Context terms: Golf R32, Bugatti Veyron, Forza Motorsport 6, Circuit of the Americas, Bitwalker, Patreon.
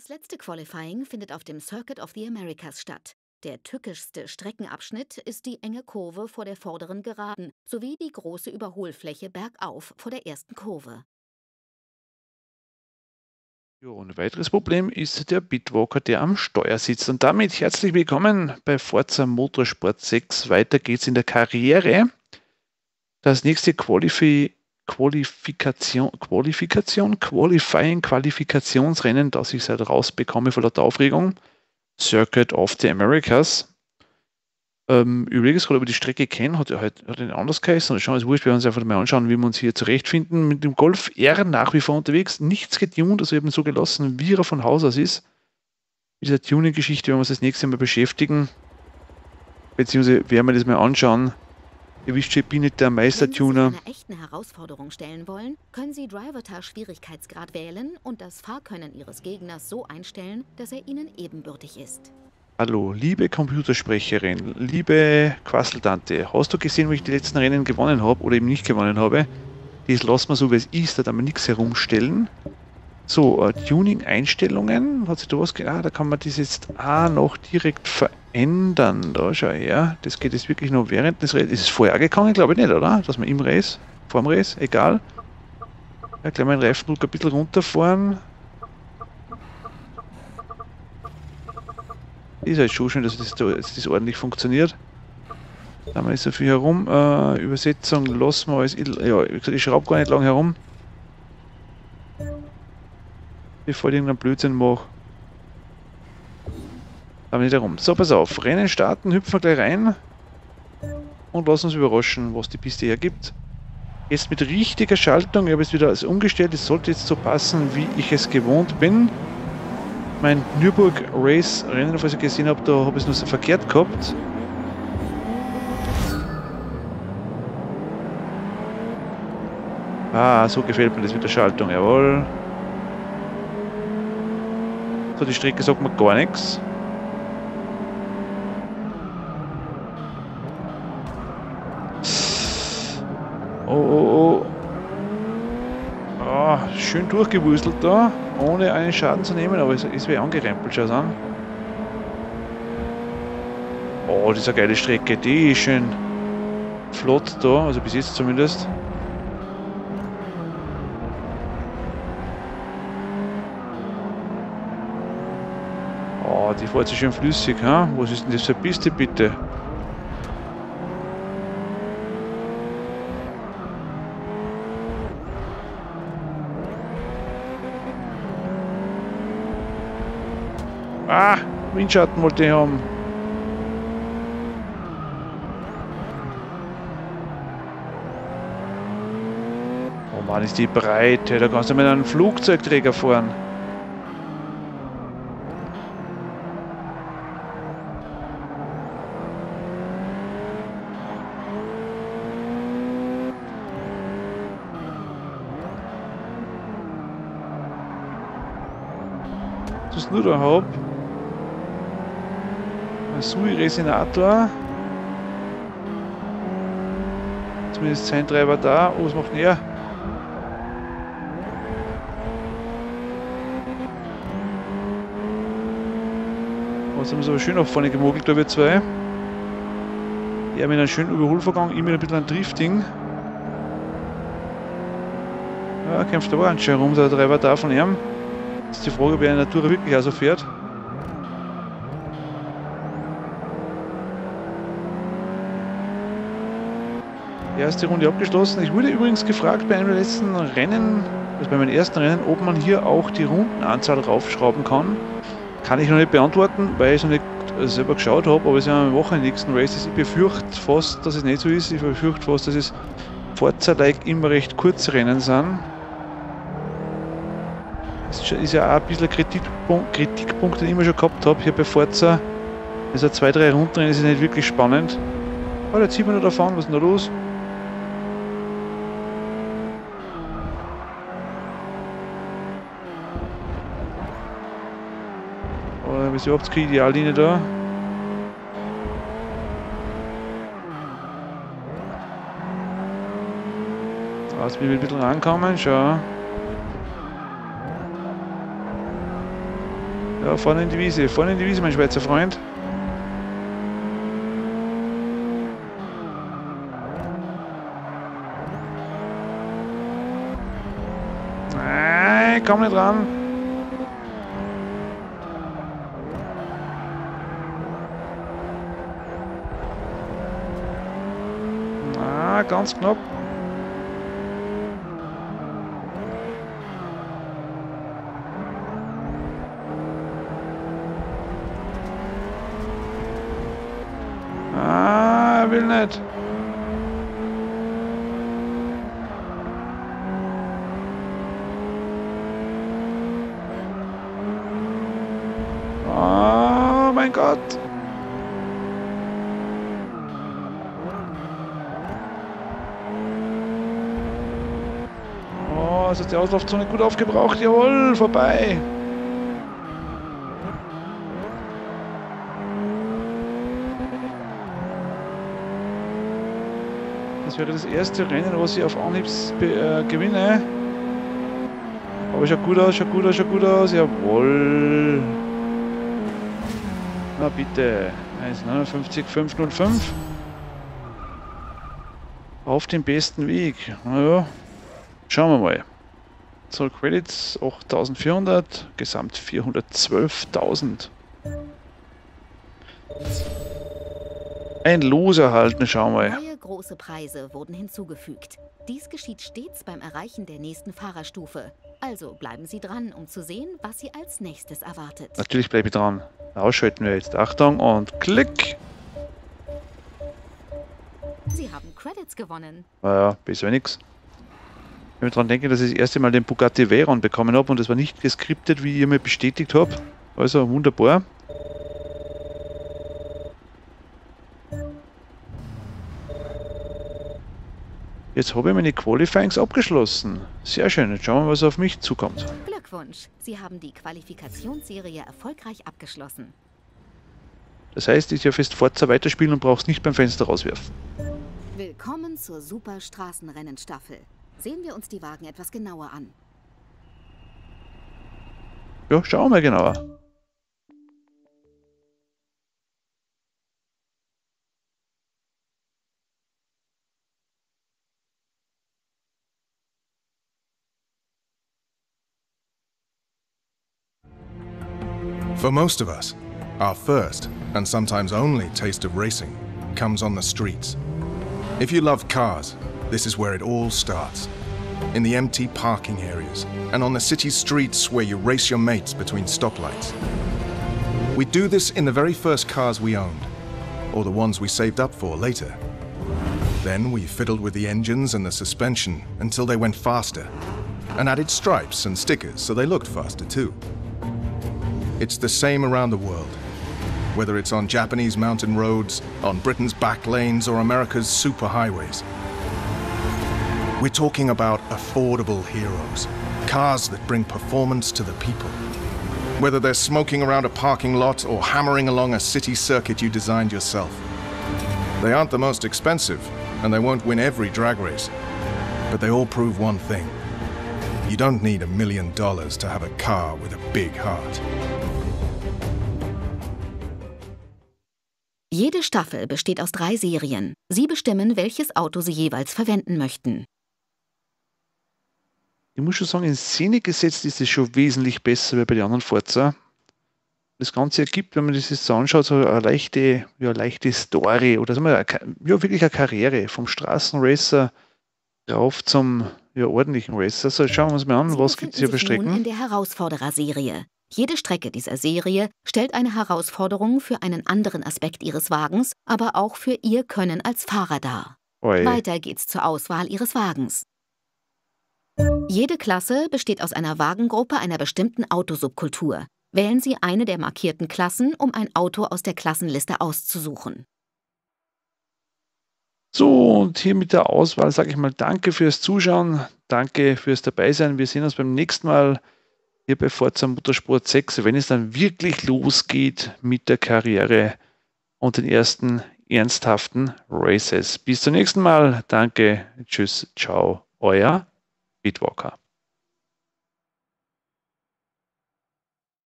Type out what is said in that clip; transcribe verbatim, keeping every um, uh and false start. Das letzte Qualifying findet auf dem Circuit of the Americas statt. Der tückischste Streckenabschnitt ist die enge Kurve vor der vorderen Geraden sowie die große Überholfläche bergauf vor der ersten Kurve. Ja, und ein weiteres Problem ist der Bitwalker, der am Steuer sitzt. Und damit herzlich willkommen bei Forza Motorsport sechs. Weiter geht's in der Karriere. Das nächste Qualify Qualifikation, Qualifikation, Qualifying, Qualifikationsrennen, das ich seit rausbekomme vor lauter Aufregung. Circuit of the Americas. Ähm, übrigens, gerade über die Strecke kennen, hat er halt hat anders geheißen. Das ist wurscht, wir uns einfach mal anschauen, wie wir uns hier zurechtfinden. Mit dem Golf R nach wie vor unterwegs, nichts getuned, also eben so gelassen, wie er von Haus aus ist. Mit dieser Tuning-Geschichte werden wir uns das nächste Mal beschäftigen, beziehungsweise werden wir das mal anschauen. Ihr wisst schon, ich bin nicht der Meistertuner. Wenn Sie einer echten Herausforderung stellen wollen, können Sie Driver-Tar-Schwierigkeitsgrad wählen und das Fahrkönnen Ihres Gegners so einstellen, dass er Ihnen ebenbürtig ist. Hallo, liebe Computersprecherin, liebe Quasseltante, hast du gesehen, wo ich die letzten Rennen gewonnen habe oder eben nicht gewonnen habe? Das lassen wir so, wie es ist, da darf man nichts herumstellen. So, uh, Tuning-Einstellungen, hat sich da was geändert? Ah, da kann man das jetzt auch noch direkt verändern. Da, schau her, das geht jetzt wirklich nur während des Races. Ist es vorher gegangen? Glaube ich nicht, oder? Dass man im Race, vorm Race, egal. Ja, gleich mal den Reifendruck ein bisschen runterfahren. Ist halt schon schön, dass das, dass das ordentlich funktioniert. Da haben wir nicht so viel herum. Uh, Übersetzung lassen wir alles. Ja, wie gesagt, ich schraube gar nicht lang herum, bevor ich irgendeinen Blödsinn mache. Aber nicht herum. So, pass auf. Rennen starten, hüpfen wir gleich rein und lassen uns überraschen, was die Piste hergibt. Jetzt mit richtiger Schaltung, ich habe es wieder alles umgestellt, es sollte jetzt so passen, wie ich es gewohnt bin. Mein Nürburgrace Rennen, falls ich gesehen habe, da habe ich es nur so verkehrt gehabt. Ah, so gefällt mir das mit der Schaltung, jawohl. Die Strecke sagt mir gar nichts. Oh, oh, oh. Ah, schön durchgewuselt da, ohne einen Schaden zu nehmen, aber es ist wie angerempelt, schau's an. Oh, das ist eine geile Strecke, die ist schön flott da, also bis jetzt zumindest. Die fährt so schön flüssig, ha? Was ist denn das für eine Piste bitte? Ah, Windschatten wollte ich haben. Oh Mann, ist die Breite, da kannst du mit einem Flugzeugträger fahren. Nur der Haupt. Ein Sui-Resenator. Zumindest sein Treiber da. Oh, was macht denn er? Oh, jetzt haben wir es aber schön nach vorne gemogelt, da wird zwei. Er mit einem schönen Überholvorgang, ich mit ein bisschen ein Drifting. Ja, kämpft aber ganz schön rum, der Treiber da von ihm. Ist die Frage, ob er in der Natur wirklich auch so fährt. Die erste Runde abgeschlossen. Ich wurde übrigens gefragt bei einem der letzten Rennen, also bei meinem ersten Rennen, ob man hier auch die Rundenanzahl raufschrauben kann. Kann ich noch nicht beantworten, weil ich noch nicht selber geschaut habe, aber es ist ja eine Woche in den nächsten Races. Ich befürchte fast, dass es nicht so ist. Ich befürchte fast, dass es Forza-like immer recht kurze Rennen sind. Das ist ja auch ein bisschen ein Kritikpunkt, Kritikpunkt, den ich immer schon gehabt habe hier bei Forza. Also zwei, drei Runden rein, ist nicht wirklich spannend. Oh, da zieht man noch davon, was ist denn da los? Oh, da ist überhaupt keine Ideallinie da. Oh, jetzt will ich ein bisschen rankommen, schau. Ja, vorne in die Wiese, vorne in die Wiese, mein Schweizer Freund. Nein, komm nicht ran. Na, ganz knapp. Will nicht. Oh mein Gott. Oh, es hat die Auslaufzone gut aufgebraucht. Jawohl, vorbei. Das wäre das erste Rennen, was ich auf Anhieb äh, gewinne. Aber schaut gut aus, schaut gut aus, schaut gut aus. Jawohl. Na bitte. eins neunundfünfzig fünf null fünf. Auf dem besten Weg. Naja, schauen wir mal. So, Credits achttausendvierhundert, Gesamt vierhundertzwölftausend. Ein Los erhalten, schauen wir mal. Große Preise wurden hinzugefügt. Dies geschieht stets beim Erreichen der nächsten Fahrerstufe. Also bleiben Sie dran, um zu sehen, was Sie als nächstes erwartet. Natürlich bleibe ich dran. Ausschalten wir jetzt. Achtung und klick! Sie haben Credits gewonnen. Naja, besser als nichts. Wenn ich daran denke, dass ich das erste Mal den Bugatti Veyron bekommen habe und das war nicht geskriptet, wie ihr mir bestätigt habt. Also wunderbar. Jetzt habe ich meine Qualifyings abgeschlossen. Sehr schön, jetzt schauen wir mal, was auf mich zukommt. Glückwunsch, Sie haben die Qualifikationsserie erfolgreich abgeschlossen. Das heißt, ich darf jetzt Forza weiterspielen und brauche es nicht beim Fenster rauswerfen. Willkommen zur Super Straßenrennenstaffel. Sehen wir uns die Wagen etwas genauer an. Ja, schauen wir genauer. For most of us, our first, and sometimes only, taste of racing comes on the streets. If you love cars, this is where it all starts. In the empty parking areas, and on the city streets where you race your mates between stoplights. We do this in the very first cars we owned, or the ones we saved up for later. Then we fiddled with the engines and the suspension until they went faster, and added stripes and stickers so they looked faster too. It's the same around the world, whether it's on Japanese mountain roads, on Britain's back lanes, or America's superhighways. We're talking about affordable heroes, cars that bring performance to the people. Whether they're smoking around a parking lot or hammering along a city circuit you designed yourself. They aren't the most expensive, and they won't win every drag race, but they all prove one thing. You don't need a million dollars to have a car with a big heart. Jede Staffel besteht aus drei Serien. Sie bestimmen, welches Auto Sie jeweils verwenden möchten. Ich muss schon sagen, in Szene gesetzt ist es schon wesentlich besser als bei den anderen Forza. Das Ganze ergibt, wenn man das jetzt so anschaut, so eine leichte, ja, leichte Story oder so eine, ja, wirklich eine Karriere vom Straßenracer rauf zum ja, ordentlichen Racer. Also schauen wir uns mal an, was gibt es hier für Strecken. Nun in der Herausforderer-Serie. Jede Strecke dieser Serie stellt eine Herausforderung für einen anderen Aspekt Ihres Wagens, aber auch für Ihr Können als Fahrer dar. Oi. Weiter geht's zur Auswahl Ihres Wagens. Jede Klasse besteht aus einer Wagengruppe einer bestimmten Autosubkultur. Wählen Sie eine der markierten Klassen, um ein Auto aus der Klassenliste auszusuchen. So, und hier mit der Auswahl sage ich mal danke fürs Zuschauen, danke fürs Dabeisein. Wir sehen uns beim nächsten Mal hier bei Forza Motorsport sechs, wenn es dann wirklich losgeht mit der Karriere und den ersten ernsthaften Races. Bis zum nächsten Mal. Danke, tschüss, ciao, euer Bitwalker.